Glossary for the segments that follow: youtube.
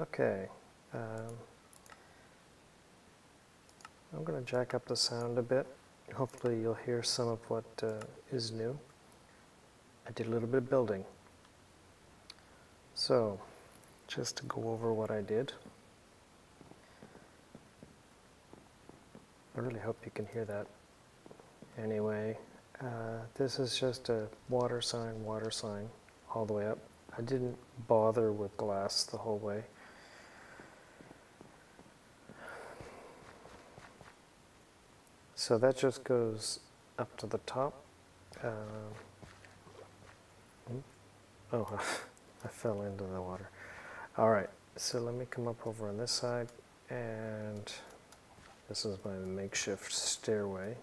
Okay. I'm going to jack up the sound a bit. Hopefully you'll hear some of what is new. I did a little bit of building. So, just to go over what I did. I really hope you can hear that. Anyway, this is just a water sign, all the way up. I didn't bother with glass the whole way. So that just goes up to the top. Oh, I fell into the water. All right, so let me come up over on this side, and this is my makeshift stairway.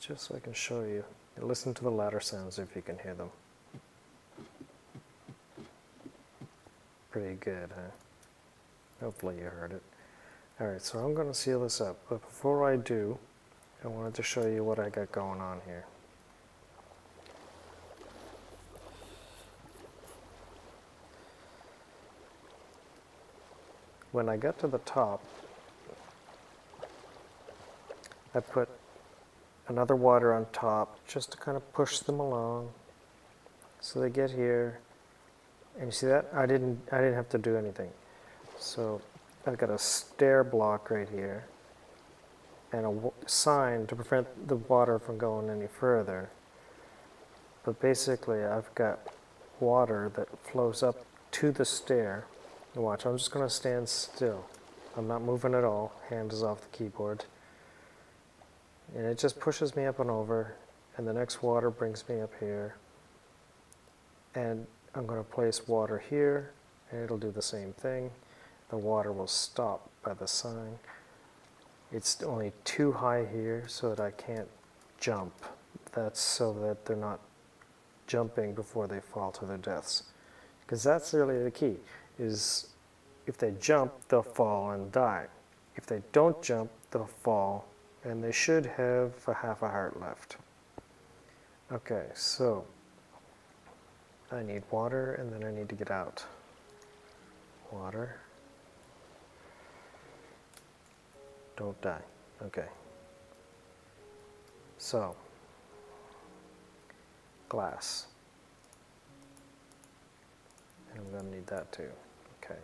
Just so I can show you. And listen to the ladder sounds if you can hear them. Pretty good, huh? Hopefully you heard it. All right, so I'm going to seal this up. But before I do, I wanted to show you what I got going on here. When I got to the top, I put another water on top just to kind of push them along so they get here. And you see that? I didn't have to do anything. So I've got a stair block right here and a sign to prevent the water from going any further. But basically I've got water that flows up to the stair. Watch, I'm just going to stand still. I'm not moving at all. Hand is off the keyboard. And it just pushes me up and over, and the next water brings me up here. And I'm going to place water here, and it'll do the same thing. The water will stop by the sign. It's only too high here so that I can't jump. That's so that they're not jumping before they fall to their deaths. Because that's really the key. Is if they jump, they'll fall and die. If they don't jump, they'll fall, and they should have a half a heart left. Okay, so I need water, and then I need to get out. Water. Don't die. Okay. So, glass. And I'm going to need that too. Okay.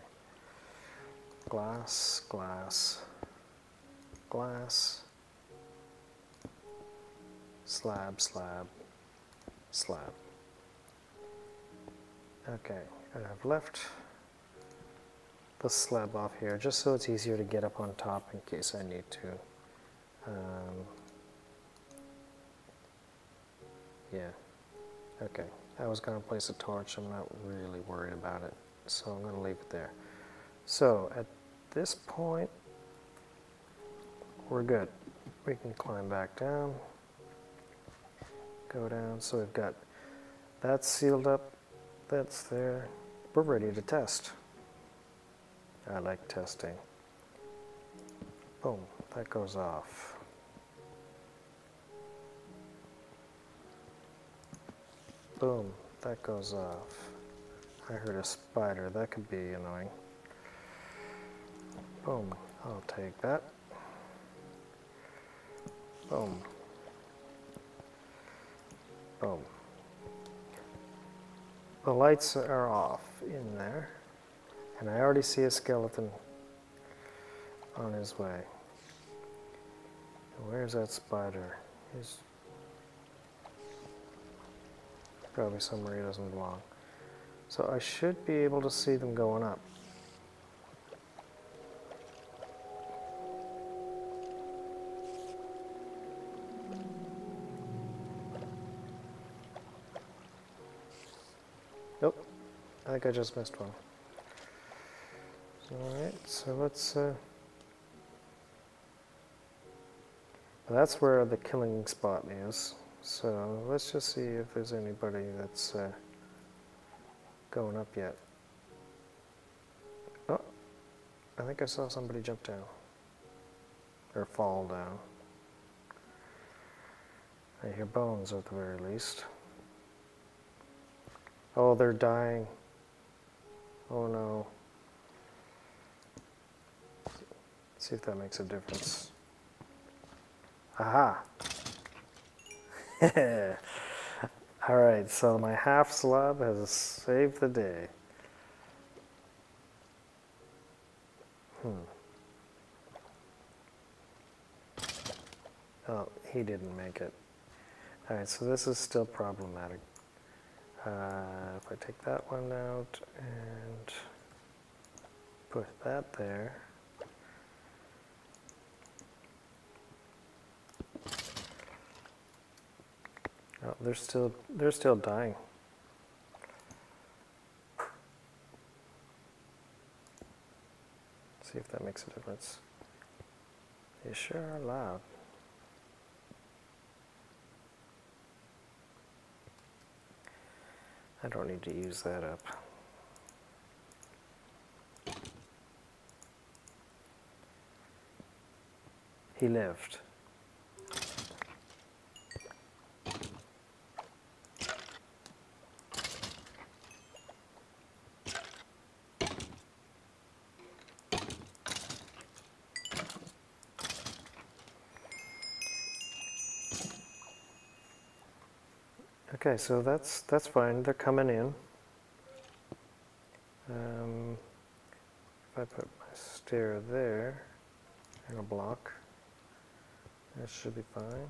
Glass, glass, glass, slab, slab, slab. Okay, and I've left the slab off here just so it's easier to get up on top in case I need to. Yeah, okay. I was going to place a torch. I'm not really worried about it, so I'm going to leave it there. So at this point, we're good. We can climb back down, go down. So we've got that sealed up, that's there. We're ready to test. I like testing. Boom, that goes off. Boom, that goes off. I heard a spider, that could be annoying. Boom, I'll take that. Boom. Boom. The lights are off in there, and I already see a skeleton on his way. Where's that spider? He's probably somewhere he doesn't belong. So I should be able to see them going up. Nope, I think I just missed one. Alright, so let's... that's where the killing spot is. So let's just see if there's anybody that's going up yet. Oh, I think I saw somebody jump down or fall down. I hear bones at the very least. Oh, they're dying. Oh no. Let's see if that makes a difference. Aha! Alright, so my half slab has saved the day. Oh, he didn't make it. Alright, so this is still problematic. If I take that one out and put that there. Oh, they're still dying. Let's see if that makes a difference. They sure are loud. I don't need to use that up. He lived. Okay, so that's fine. They're coming in. If I put my stair there and a block, that should be fine.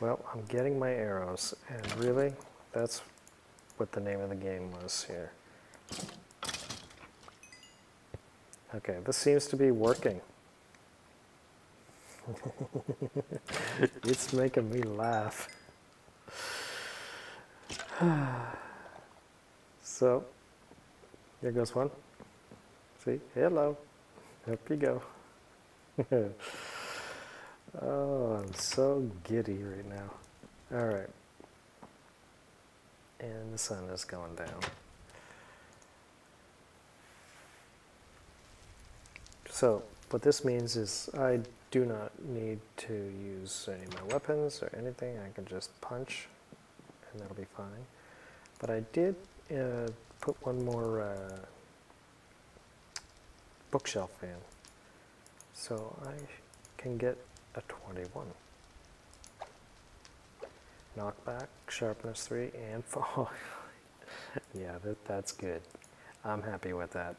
Well, I'm getting my arrows, and really, that's what the name of the game was here. Okay, this seems to be working. It's making me laugh. So, there goes one. See? Hello. Up you go. Oh, I'm so giddy right now. All right. And the sun is going down. So what this means is I do not need to use any of my weapons or anything. I can just punch, and that'll be fine. But I did put one more bookshelf in. So I can get a 21. Knockback, sharpness 3, and 4. Yeah, that's good. I'm happy with that.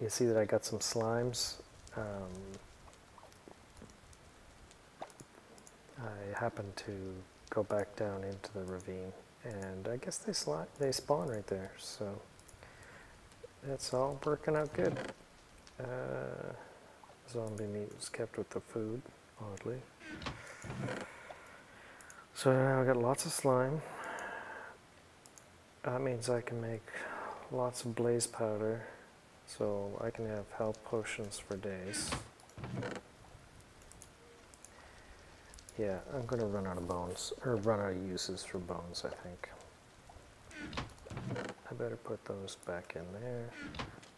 You see that I got some slimes. I happened to go back down into the ravine, and I guess they spawn right there, so that's all working out good. Zombie meat was kept with the food, oddly. So now I've got lots of slime. That means I can make lots of blaze powder, so I can have health potions for days. Yeah, I'm gonna run out of bones, or run out of uses for bones, I think. I better put those back in there.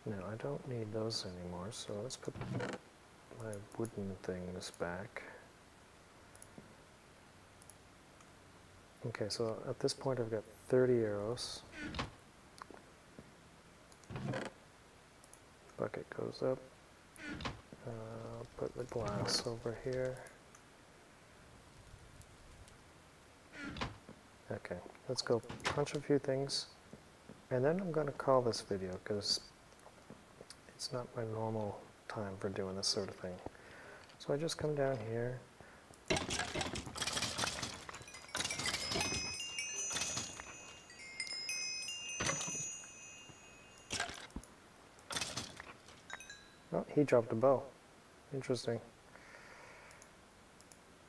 No, I don't need those anymore, so let's put my wooden things back. Okay, so at this point I've got 30 arrows. Bucket goes up. I'll put the glass over here. Okay, let's go punch a few things. And then I'm going to call this video, because it's not my normal time for doing this sort of thing. So I just come down here. Oh, he dropped a bow. Interesting.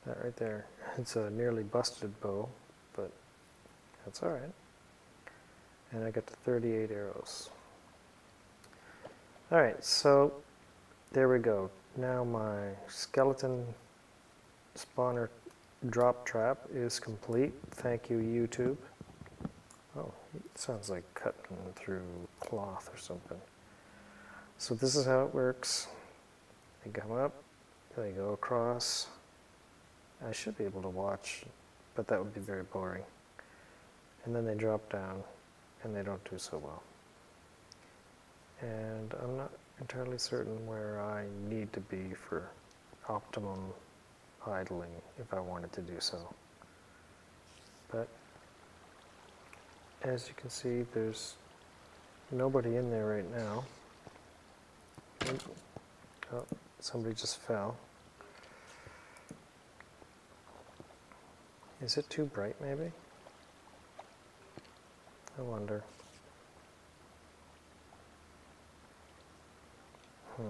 That right there. It's a nearly busted bow, but that's all right. And I got the 38 arrows. All right, so there we go. Now my skeleton spawner drop trap is complete. Thank you, YouTube. Oh, it sounds like cutting through cloth or something. So this is how it works. They come up, they go across. I should be able to watch, but that would be very boring. And then they drop down, and they don't do so well. And I'm not entirely certain where I need to be for optimum idling if I wanted to do so. But as you can see, there's nobody in there right now. Oh, somebody just fell. Is it too bright, maybe? I wonder. No,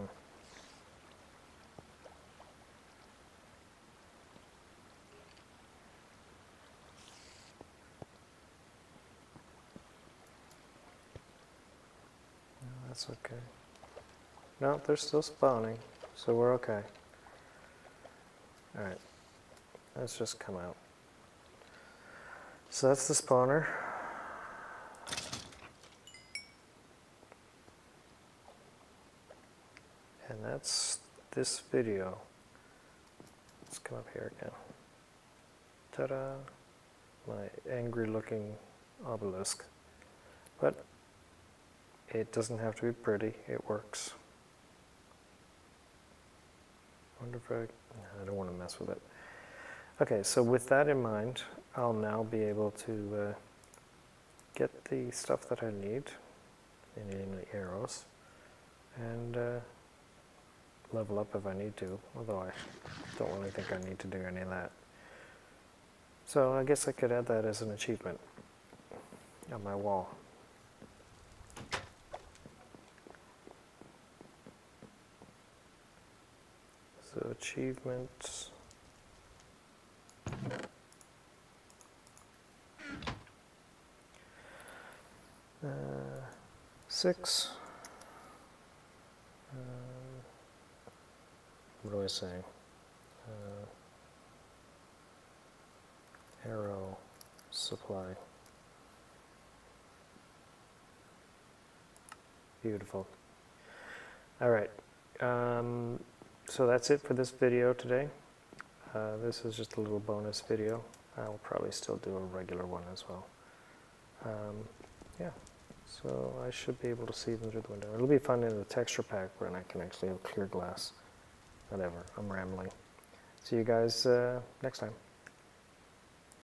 that's okay. No, they're still spawning, so we're okay. Alright, let's just come out. So that's the spawner. And that's this video. Let's come up here again. Ta-da! My angry looking obelisk. But it doesn't have to be pretty, it works. Wonder if I don't want to mess with it. Okay, so with that in mind, I'll now be able to get the stuff that I need, namely arrows, and level up if I need to, although I don't really think I need to do any of that. So I guess I could add that as an achievement on my wall. So achievements. Six. What do I say? Arrow supply. Beautiful. All right. So that's it for this video today. This is just a little bonus video. I'll probably still do a regular one as well. Yeah, so I should be able to see them through the window. It'll be fun in the texture pack when I can actually have clear glass. Whatever, I'm rambling. See you guys next time.